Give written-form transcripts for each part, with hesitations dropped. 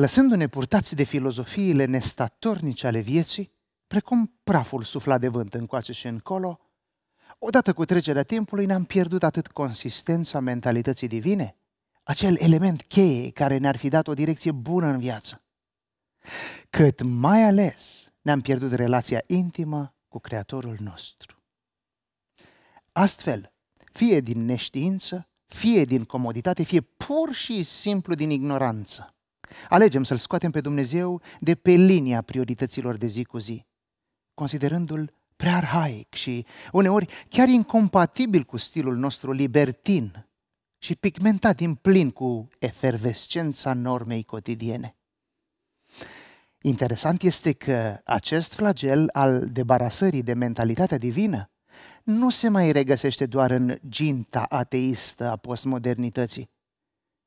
lăsându-ne purtați de filozofiile nestatornice ale vieții, precum praful suflat de vânt încoace și încolo, odată cu trecerea timpului ne-am pierdut atât consistența mentalității divine, acel element cheie care ne-ar fi dat o direcție bună în viață, cât mai ales ne-am pierdut relația intimă cu Creatorul nostru. Astfel, fie din neștiință, fie din comoditate, fie pur și simplu din ignoranță, alegem să-L scoatem pe Dumnezeu de pe linia priorităților de zi cu zi, considerându-L prea arhaic și, uneori, chiar incompatibil cu stilul nostru libertin și pigmentat din plin cu efervescența normei cotidiene. Interesant este că acest flagel al debarasării de mentalitatea divină nu se mai regăsește doar în ginta ateistă a postmodernității,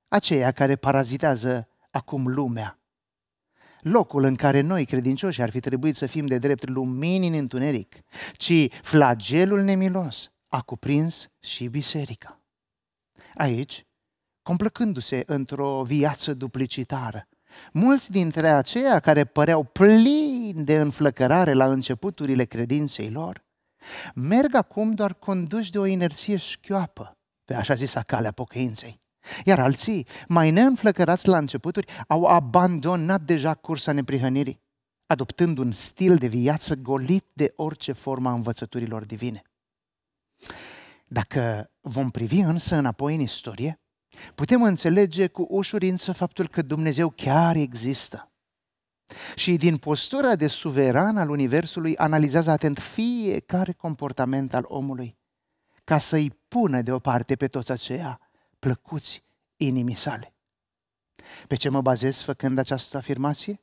aceea care parazitează acum lumea, locul în care noi, credincioși, ar fi trebuit să fim de drept lumini în întuneric, ci flagelul nemilos a cuprins și biserica. Aici, complăcându-se într-o viață duplicitară, mulți dintre aceia care păreau plini de înflăcărare la începuturile credinței lor, merg acum doar conduși de o inerție șchioapă pe așa zisa calea pocăinței. Iar alții, mai neînflăcărați la începuturi, au abandonat deja cursa neprihănirii, adoptând un stil de viață golit de orice formă a învățăturilor divine. Dacă vom privi însă înapoi în istorie, putem înțelege cu ușurință faptul că Dumnezeu chiar există. Și din postura de suveran al Universului analizează atent fiecare comportament al omului, ca să-i pună deoparte pe toți aceia plăcuți inimii sale. Pe ce mă bazez făcând această afirmație?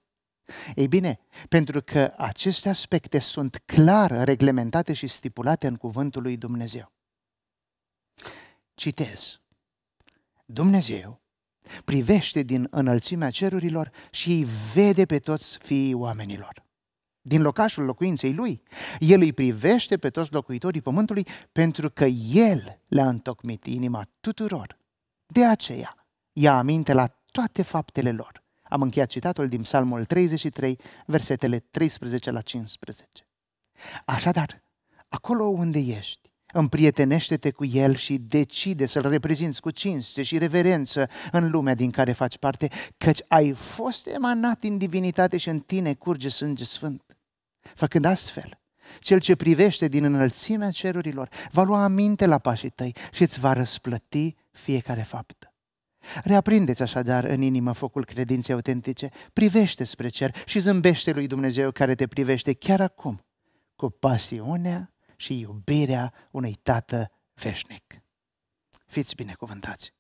Ei bine, pentru că aceste aspecte sunt clar reglementate și stipulate în Cuvântul lui Dumnezeu. Citez. Dumnezeu privește din înălțimea cerurilor și îi vede pe toți fiii oamenilor. Din locașul locuinței lui, el îi privește pe toți locuitorii pământului pentru că el le-a întocmit inima tuturor. De aceea, ia aminte la toate faptele lor. Am încheiat citatul din Psalmul 33, versetele 13 la 15. Așadar, acolo unde ești, împrietenește-te cu el și decide să-l reprezinți cu cinste și reverență în lumea din care faci parte, căci ai fost emanat din divinitate și în tine curge sânge sfânt. Făcând astfel, cel ce privește din înălțimea cerurilor va lua aminte la pașii tăi și îți va răsplăti fiecare faptă. Reaprindeți așadar în inimă focul credinței autentice, privește spre cer și zâmbește lui Dumnezeu care te privește chiar acum, cu pasiunea și iubirea unui tată veșnic. Fiți binecuvântați!